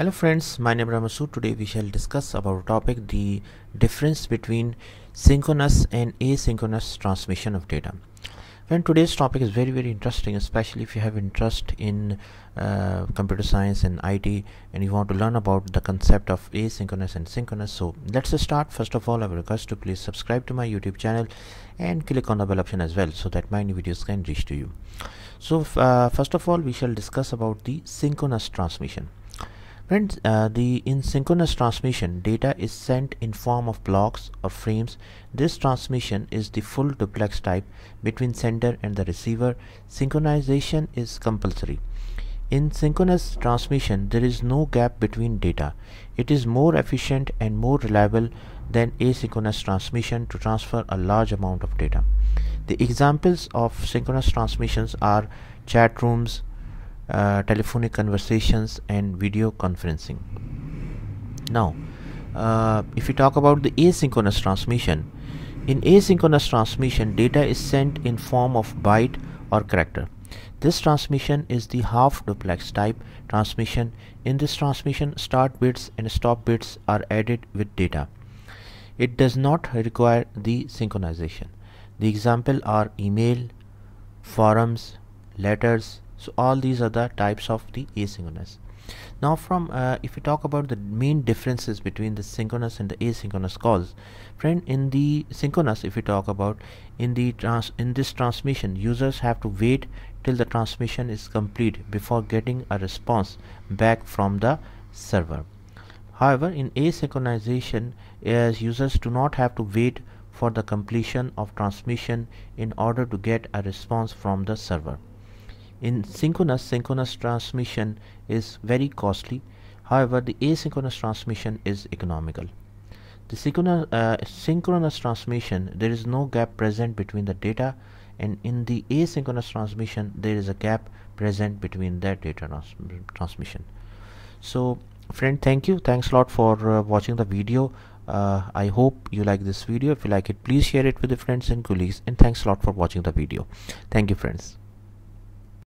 Hello friends, my name is Ramasu. Today we shall discuss about topic the difference between synchronous and asynchronous transmission of data. And today's topic is very, very interesting, especially if you have interest in computer science and IT and you want to learn about the concept of asynchronous and synchronous. So let's start. First of all, I will request to please subscribe to my YouTube channel and click on the bell option as well so that my new videos can reach to you. So first of all, we shall discuss about the synchronous transmission. Friends, in synchronous transmission, data is sent in form of blocks or frames. This transmission is the full duplex type between sender and the receiver. Synchronization is compulsory. In synchronous transmission, there is no gap between data. It is more efficient and more reliable than asynchronous transmission to transfer a large amount of data. The examples of synchronous transmissions are chat rooms, telephonic conversations and video conferencing. Now if we talk about the asynchronous transmission, in asynchronous transmission data is sent in form of byte or character. This transmission is the half duplex type transmission. In this transmission, start bits and stop bits are added with data. It does not require the synchronization. The example are email, forums, letters. So all these are the types of the asynchronous. Now from if we talk about the main differences between the synchronous and the asynchronous calls, friend, in the synchronous, if we talk about in this transmission, users have to wait till the transmission is complete before getting a response back from the server. However, in asynchronization, as users do not have to wait for the completion of transmission in order to get a response from the server. In synchronous transmission is very costly. However, the asynchronous transmission is economical. The synchronous transmission, there is no gap present between the data, and in the asynchronous transmission there is a gap present between that data transmission. So friend, thanks a lot for watching the video. I hope you like this video. If you like it, please share it with your friends and colleagues, and thanks a lot for watching the video. Thank you friends.